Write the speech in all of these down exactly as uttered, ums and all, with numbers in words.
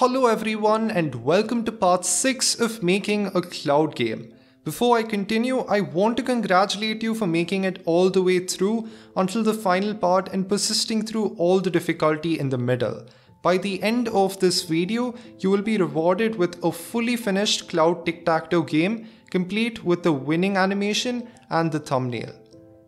Hello everyone and welcome to part six of making a cloud game. Before I continue, I want to congratulate you for making it all the way through until the final part and persisting through all the difficulty in the middle. By the end of this video, you will be rewarded with a fully finished cloud tic-tac-toe game, complete with the winning animation and the thumbnail.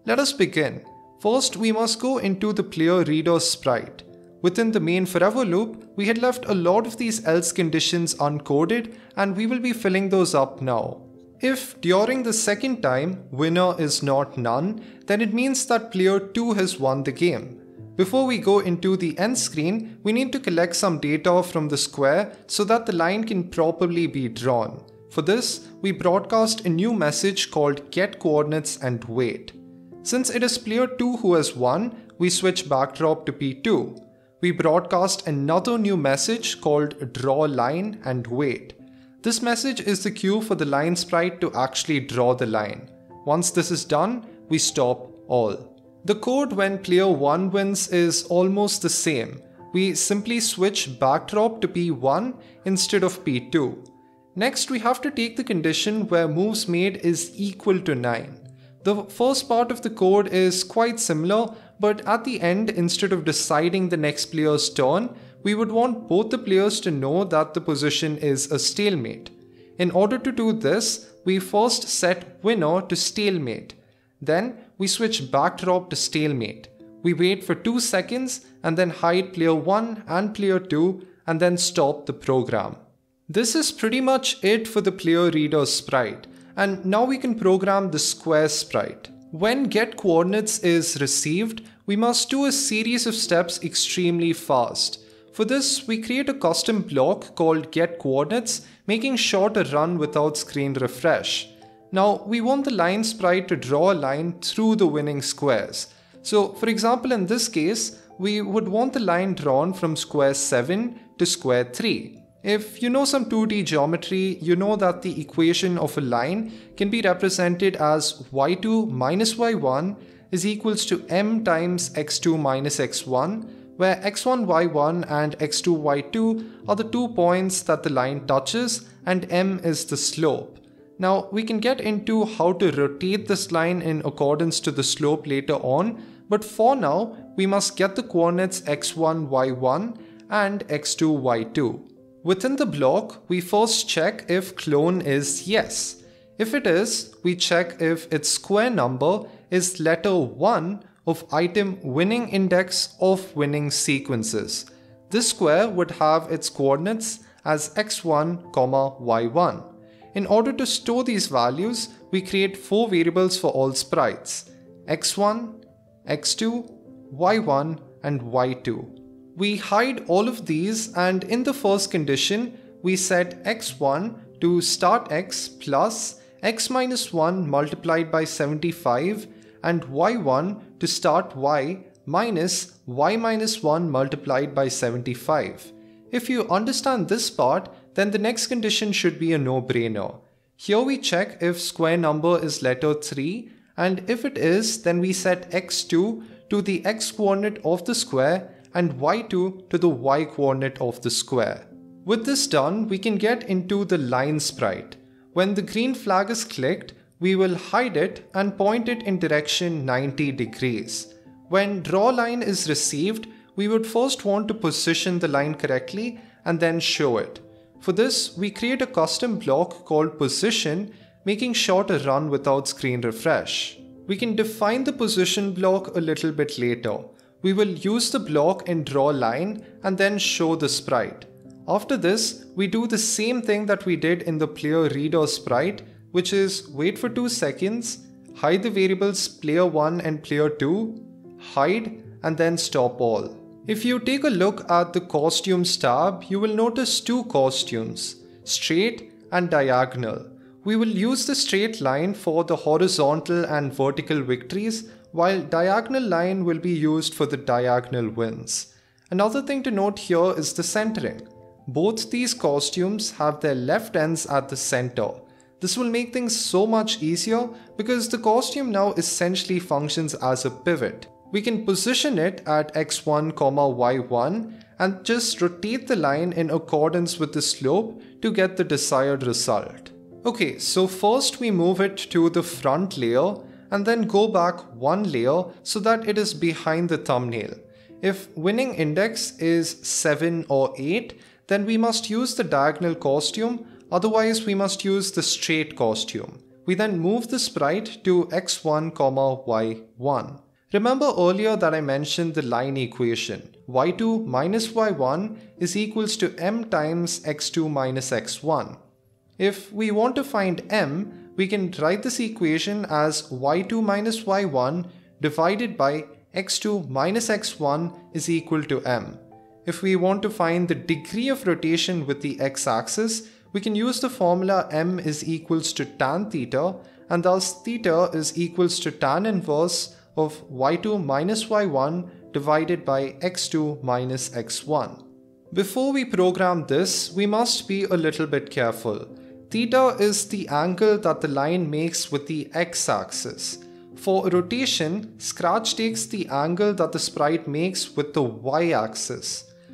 Let us begin. First, we must go into the player reader sprite. Within the main forever loop, we had left a lot of these else conditions uncoded and we will be filling those up now. If during the second time, winner is not none, then it means that player two has won the game. Before we go into the end screen, we need to collect some data from the square so that the line can properly be drawn. For this, we broadcast a new message called get coordinates and wait. Since it is player two who has won, we switch backdrop to P two. We broadcast another new message called draw line and wait. This message is the cue for the line sprite to actually draw the line. Once this is done, we stop all. The code when player one wins is almost the same. We simply switch backdrop to P one instead of P two. Next, we have to take the condition where moves made is equal to nine. The first part of the code is quite similar, but at the end, instead of deciding the next player's turn, we would want both the players to know that the position is a stalemate. In order to do this, we first set winner to stalemate. Then we switch backdrop to stalemate. We wait for two seconds and then hide player one and player two and then stop the program. This is pretty much it for the player reader sprite. And now we can program the square sprite. When get coordinates is received, we must do a series of steps extremely fast. For this, we create a custom block called get coordinates, making sure to run without screen refresh. Now, we want the line sprite to draw a line through the winning squares. So, for example, in this case, we would want the line drawn from square seven to square three. If you know some two D geometry, you know that the equation of a line can be represented as y two minus y one is equals to m times x two minus x one, where x one y one and x two y two are the two points that the line touches and m is the slope. Now we can get into how to rotate this line in accordance to the slope later on, but for now we must get the coordinates x one y one and x two y two. Within the block, we first check if clone is yes. If it is, we check if its square number is letter one of item winning index of winning sequences. This square would have its coordinates as x one, y one. In order to store these values, we create four variables for all sprites: x one, x two, y one, and y two. We hide all of these and in the first condition, we set x one to start x plus x minus one multiplied by seventy-five and y one to start y minus y minus one multiplied by seventy-five. If you understand this part, then the next condition should be a no-brainer. Here we check if square number is letter three and if it is, then we set x two to the x coordinate of the square and y two to the y coordinate of the square. With this done, we can get into the line sprite. When the green flag is clicked, we will hide it and point it in direction ninety degrees. When draw line is received, we would first want to position the line correctly and then show it. For this, we create a custom block called position, making sure to run without screen refresh. We can define the position block a little bit later. We will use the block in draw line and then show the sprite. After this, we do the same thing that we did in the player reader sprite, which is wait for two seconds, hide the variables player one and player two, hide and then stop all. If you take a look at the costumes tab, you will notice two costumes, straight and diagonal. We will use the straight line for the horizontal and vertical victories, while diagonal line will be used for the diagonal wins. Another thing to note here is the centering. Both these costumes have their left ends at the center. This will make things so much easier because the costume now essentially functions as a pivot. We can position it at x one, y one and just rotate the line in accordance with the slope to get the desired result. Okay, so first we move it to the front layer and then go back one layer so that it is behind the thumbnail. If winning index is seven or eight, then we must use the diagonal costume, otherwise we must use the straight costume. We then move the sprite to x one, y one. Remember earlier that I mentioned the line equation. y two minus y one is equals to m times x two minus x one. If we want to find m, we can write this equation as y two minus y one divided by x two minus x one is equal to m. If we want to find the degree of rotation with the x-axis, we can use the formula m is equals to tan theta, and thus theta is equals to tan inverse of y two minus y one divided by x two minus x one. Before we program this, we must be a little bit careful. Theta is the angle that the line makes with the x-axis. For rotation, Scratch takes the angle that the sprite makes with the y-axis.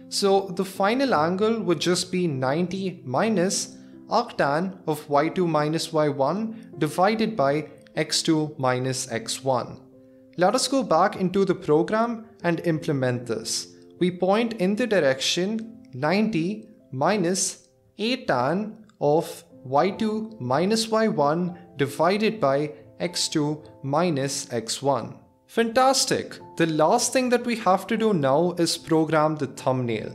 So the final angle would just be ninety minus arctan of y two minus y one divided by x two minus x one. Let us go back into the program and implement this. We point in the direction ninety minus a tan of y two minus y one divided by x two minus x one. Fantastic! The last thing that we have to do now is program the thumbnail.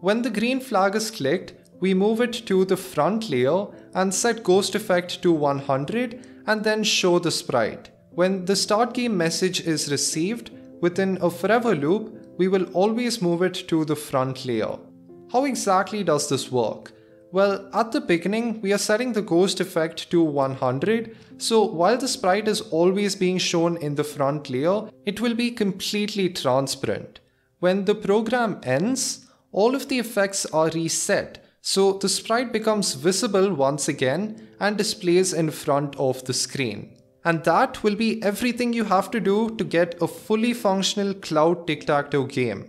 When the green flag is clicked, we move it to the front layer and set ghost effect to one hundred and then show the sprite. When the start game message is received, within a forever loop, we will always move it to the front layer. How exactly does this work? Well, at the beginning, we are setting the ghost effect to one hundred, so while the sprite is always being shown in the front layer, it will be completely transparent. When the program ends, all of the effects are reset, so the sprite becomes visible once again and displays in front of the screen. And that will be everything you have to do to get a fully functional cloud tic-tac-toe game.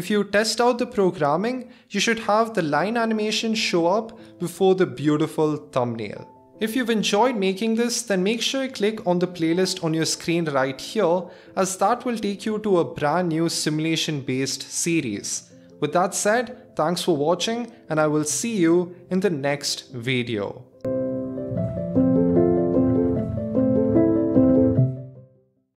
If you test out the programming, you should have the line animation show up before the beautiful thumbnail. If you've enjoyed making this, then make sure you click on the playlist on your screen right here, as that will take you to a brand new simulation-based series. With that said, thanks for watching, and I will see you in the next video.